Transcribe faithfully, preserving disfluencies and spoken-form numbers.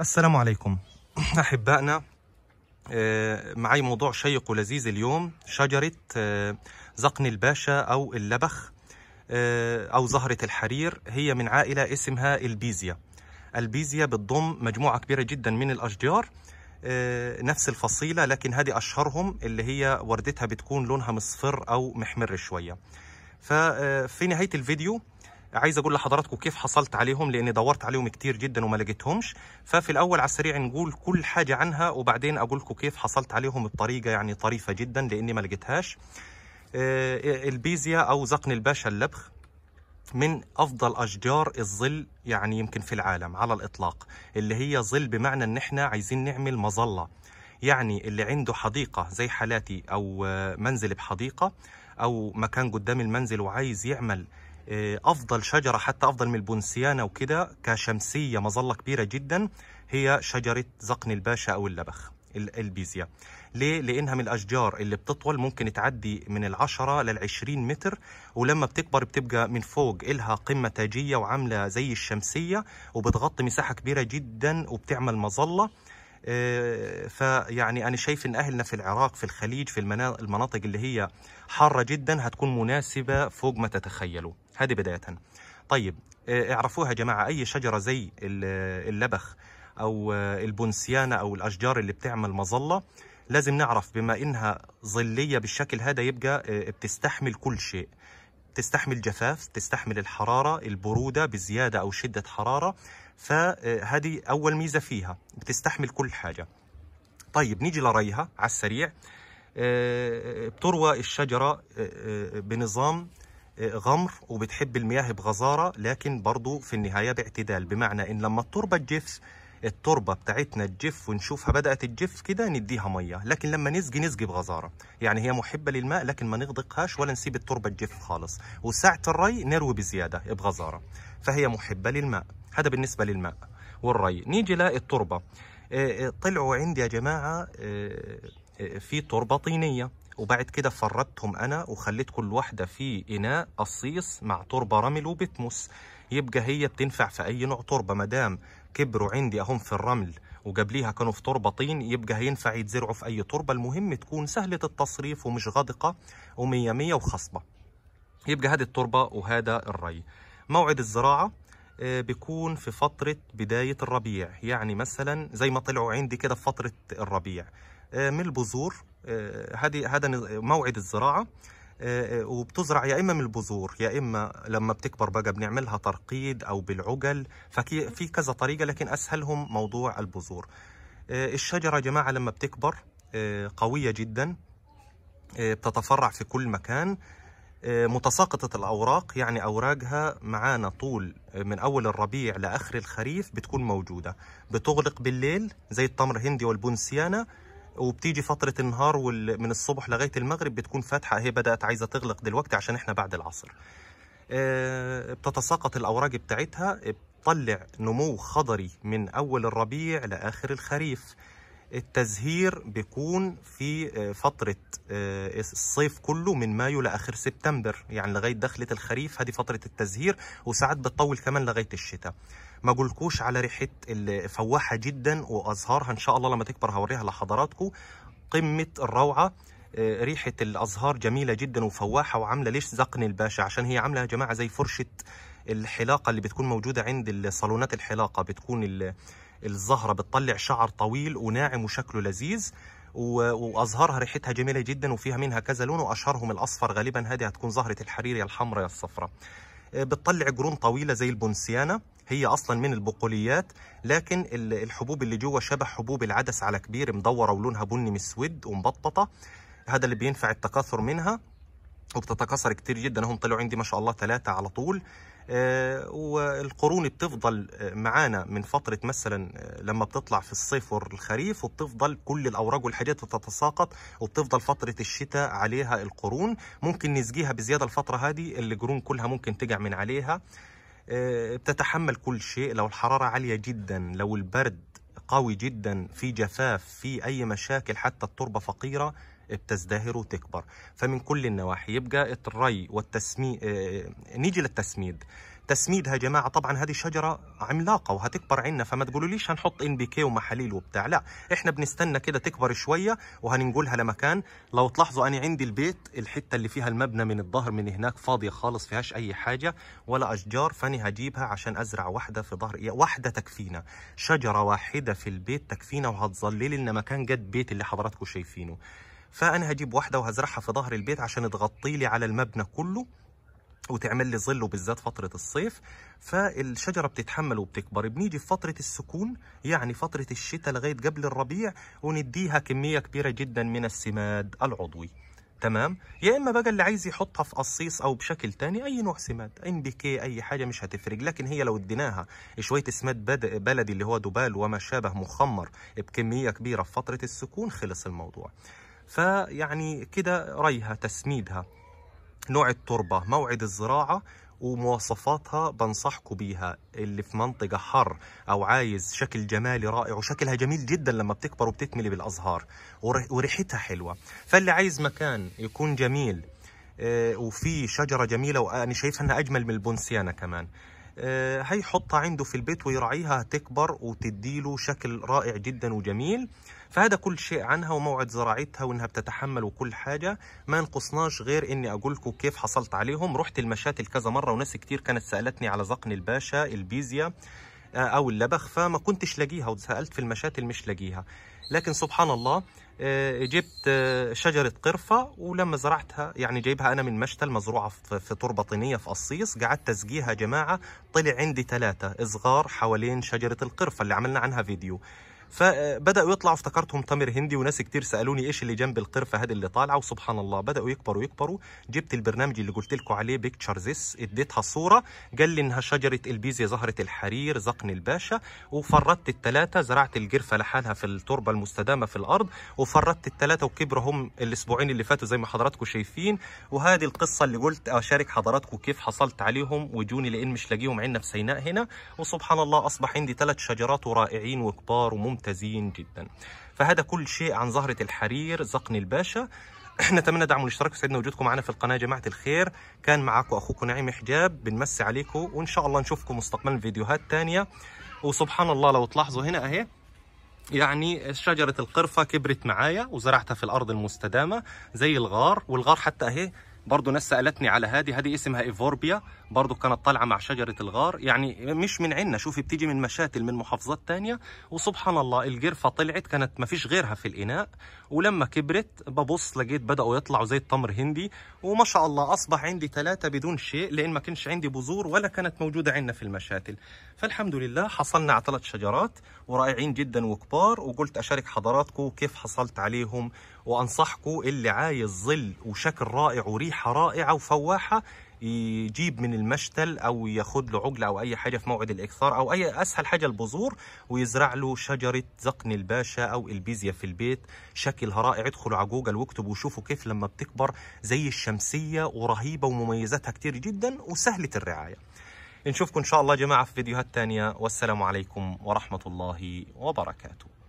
السلام عليكم أحبائنا. معي موضوع شيق ولذيذ اليوم، شجرة ذقن الباشا أو اللبخ أو زهرة الحرير. هي من عائلة اسمها البيزيا. البيزيا بتضم مجموعة كبيرة جدا من الأشجار نفس الفصيلة، لكن هذه أشهرهم اللي هي وردتها بتكون لونها مصفر أو محمر شوية. ففي نهاية الفيديو عايز اقول لحضراتكم كيف حصلت عليهم، لاني دورت عليهم كتير جدا وما لقيتهمش. ففي الاول على السريع نقول كل حاجه عنها، وبعدين اقول لكم كيف حصلت عليهم بطريقه يعني طريفه جدا لاني ما لقيتهاش. البيزيا او ذقن الباشا اللبخ من افضل اشجار الظل يعني يمكن في العالم على الاطلاق، اللي هي ظل بمعنى ان احنا عايزين نعمل مظله. يعني اللي عنده حديقه زي حالاتي او منزل بحديقه او مكان قدام المنزل وعايز يعمل أفضل شجرة، حتى أفضل من البونسيانا وكده، كشمسية مظلة كبيرة جدا، هي شجرة ذقن الباشا أو اللبخ البيزيا. ليه؟ لأنها من الأشجار اللي بتطول، ممكن تعدي من العشرة للعشرين متر، ولما بتكبر بتبقى من فوق إلها قمة تاجية وعاملة زي الشمسية، وبتغطي مساحة كبيرة جدا وبتعمل مظلة. فيعني أنا شايف إن أهلنا في العراق، في الخليج، في المناطق اللي هي حارة جدا هتكون مناسبة فوق ما تتخيلوا. هذه بداية. طيب اعرفوها يا جماعة، أي شجرة زي اللبخ أو البونسيانا أو الأشجار اللي بتعمل مظلة لازم نعرف بما إنها ظلية بالشكل هذا يبقى بتستحمل كل شيء، تستحمل جفاف، تستحمل الحرارة، البرودة بزيادة أو شدة حرارة. فهذه أول ميزة فيها، بتستحمل كل حاجة. طيب نيجي لريها على السريع. بتروى الشجرة بنظام غمر، وبتحب المياه بغزارة، لكن برضو في النهاية باعتدال، بمعنى إن لما التربة تجف، التربة بتاعتنا تجف ونشوفها بدأت تجف كده نديها مية، لكن لما نسقي نسقي بغزارة. يعني هي محبة للماء لكن ما نغدقهاش ولا نسيب التربة تجف خالص، وساعة الري نروي بزيادة بغزارة. فهي محبة للماء، هذا بالنسبة للماء والري. نيجي للتربة. طلعوا عندي يا جماعة في تربة طينية، وبعد كده فردتهم أنا وخليت كل واحدة في إناء قصيص مع تربة رمل وبتمس. يبقى هي بتنفع في أي نوع تربة، مدام كبروا عندي أهم في الرمل وقبليها كانوا في تربة طين، يبقى هينفع يتزرعوا في أي تربة. المهم تكون سهلة التصريف ومش غادقة ومية مية وخصبة. يبقى هذه التربة وهذا الري. موعد الزراعة بيكون في فترة بداية الربيع، يعني مثلا زي ما طلعوا عندي كده في فترة الربيع من البذور. هذه هذا موعد الزراعة، وبتزرع يا إما من البذور يا إما لما بتكبر بقى بنعملها ترقيد أو بالعجل. ففي كذا طريقة، لكن أسهلهم موضوع البذور. الشجرة يا جماعة لما بتكبر قوية جدا، بتتفرع في كل مكان، متساقطة الأوراق، يعني أوراقها معانا طول من أول الربيع لآخر الخريف بتكون موجودة. بتغلق بالليل زي التمر هندي والبونسيانا، وبتيجي فترة النهار من الصبح لغاية المغرب بتكون فاتحة. هي بدأت عايزة تغلق دلوقتي عشان احنا بعد العصر. بتتساقط الأوراق بتاعتها، بتطلع نمو خضري من أول الربيع لآخر الخريف. التزهير بيكون في فترة الصيف كله من مايو لآخر سبتمبر، يعني لغاية دخلة الخريف. هذه فترة التزهير، وساعات بتطول كمان لغاية الشتاء. ما اقولكوش على ريحة الفواحة جدا وأزهارها، إن شاء الله لما تكبر هوريها لحضراتكم، قمة الروعة. ريحة الأزهار جميلة جدا وفواحة. وعاملة ليش ذقن الباشا؟ عشان هي عاملة يا جماعة زي فرشة الحلاقة اللي بتكون موجودة عند صالونات الحلاقة. بتكون ال الزهرة بتطلع شعر طويل وناعم وشكله لذيذ، وأزهارها ريحتها جميلة جدا، وفيها منها كذا لون، وأشهرهم الأصفر غالبا. هذه هتكون زهرة الحرير، يا الحمراء يا الصفراء. بتطلع جرون طويلة زي البونسيانا، هي أصلا من البقوليات، لكن الحبوب اللي جوه شبه حبوب العدس على كبير، مدورة ولونها بني مسود ومبططة. هذا اللي بينفع التكاثر منها، وبتتكاثر كتير جدا. هم طلعوا عندي ما شاء الله ثلاثة على طول. والقرون بتفضل معانا من فترة مثلا لما بتطلع في الصيف والخريف، وبتفضل كل الأوراق والحاجات بتتساقط، وبتفضل فترة الشتاء عليها القرون. ممكن نسقيها بزيادة الفترة هذه، القرون كلها ممكن تقع من عليها. بتتحمل كل شيء، لو الحرارة عالية جدا، لو البرد قوي جدا، في جفاف، في أي مشاكل، حتى التربة فقيرة بتزدهر وتكبر. فمن كل النواحي يبقى الري والتسميد. نيجي للتسميد. تسميدها جماعه. طبعا هذه الشجره عملاقه وهتكبر عنا، فما تقولوليش هنحط ان بي كي ومحاليل وبتاع، لا احنا بنستنى كده تكبر شويه وهننقلها لمكان. لو تلاحظوا انا عندي البيت الحته اللي فيها المبنى من الظهر من هناك فاضيه خالص، فيهاش اي حاجه ولا اشجار، فاني هجيبها عشان ازرع واحده في ظهر واحده تكفينا، شجره واحده في البيت تكفينا وهتظلل لنا مكان قد بيت اللي حضراتكم شايفينه. فانا هجيب واحده وهزرعها في ظهر البيت عشان تغطي لي على المبنى كله وتعمل لي ظله بالذات فتره الصيف. فالشجره بتتحمل وبتكبر. بنيجي في فتره السكون يعني فتره الشتاء لغايه قبل الربيع ونديها كميه كبيره جدا من السماد العضوي، تمام؟ يا اما بقى اللي عايز يحطها في قصيص او بشكل ثاني، اي نوع سماد، ان بي كي، اي حاجه مش هتفرق. لكن هي لو اديناها شويه سماد بلدي اللي هو دبال وما شابه مخمر بكميه كبيره في فتره السكون خلص الموضوع. فيعني كده ريها، تسميدها، نوع التربة، موعد الزراعة ومواصفاتها بنصحكم بيها. اللي في منطقة حر أو عايز شكل جمالي رائع، وشكلها جميل جدا لما بتكبر وبتتملي بالأزهار وريحتها حلوة. فاللي عايز مكان يكون جميل وفيه شجرة جميلة وأنا شايفها أنها أجمل من البونسيانا كمان، هيحطها عنده في البيت ويرعيها تكبر وتديله شكل رائع جدا وجميل. فهذا كل شيء عنها وموعد زراعتها وانها بتتحمل وكل حاجه، ما نقصناش غير اني اقول لكم كيف حصلت عليهم. رحت المشاتل كذا مره وناس كتير كانت سالتني على ذقن الباشا، البيزيا او اللبخ، فما كنتش لاقيها وسالت في المشاتل مش لاقيها. لكن سبحان الله جبت شجرة قرفة، ولما زرعتها يعني جايبها أنا من مشتل مزروعة في تربة طينية في قصيص، قعدت أسقيها جماعة، طلع عندي ثلاثة صغار حوالين شجرة القرفة اللي عملنا عنها فيديو، فبدأوا يطلعوا افتكرتهم تمر هندي، وناس كتير سألوني إيش اللي جنب القرفة هذه اللي طالعة، وسبحان الله بدأوا يكبروا يكبروا. جبت البرنامج اللي قلت لكم عليه بيكتشر ذس، اديتها صورة، قال لي إنها شجرة البيزيا، زهرة الحرير، ذقن الباشا، وفردت الثلاثة، زرعت القرفة لحالها في التربة المستدامة في الأرض، وفردت الثلاثة وكبروا هم الأسبوعين اللي فاتوا زي ما حضراتكم شايفين. وهذه القصة اللي قلت أشارك حضراتكم كيف حصلت عليهم وجوني لأن مش لاقيهم عندنا في سيناء هنا، وسبحان الله أصبح عندي ثلاث شجرات ورائعين وكبار وممتازين جدا. فهذا كل شيء عن زهرة الحرير، ذقن الباشا. نتمنى دعم الاشتراك وسعدنا وجودكم معنا في القناة يا جماعة الخير. كان معاكم اخوكم نعيم حجاب، بنمسي عليكم وان شاء الله نشوفكم مستقبلا فيديوهات ثانية. وسبحان الله لو تلاحظوا هنا اهي يعني شجرة القرفة كبرت معايا وزرعتها في الارض المستدامة زي الغار، والغار حتى اهي برضه ناس سالتني على هذه، هذه اسمها ايفوربيا، برضه كانت طالعه مع شجره الغار، يعني مش من عندنا، شوفي بتيجي من مشاتل من محافظات ثانيه. وسبحان الله القرفه طلعت كانت ما فيش غيرها في الاناء، ولما كبرت ببص لقيت بداوا يطلعوا زي التمر هندي، وما شاء الله اصبح عندي ثلاثه بدون شيء لان ما كانش عندي بذور ولا كانت موجوده عندنا في المشاتل. فالحمد لله حصلنا على ثلاث شجرات ورائعين جدا وكبار، وقلت اشارك حضراتكم كيف حصلت عليهم. وانصحكم اللي عايز ظل وشكل رائع وريحه رائعه وفواحه يجيب من المشتل او ياخد له عقله او اي حاجه في موعد الاكثار او اي اسهل حاجه البذور، ويزرع له شجره ذقن الباشا او البيزيا في البيت، شكلها رائع. ادخلوا على جوجل واكتبوا وشوفوا كيف لما بتكبر زي الشمسيه ورهيبه ومميزاتها كتير جدا وسهله الرعايه. نشوفكم ان شاء الله يا جماعه في فيديوهات ثانيه، والسلام عليكم ورحمه الله وبركاته.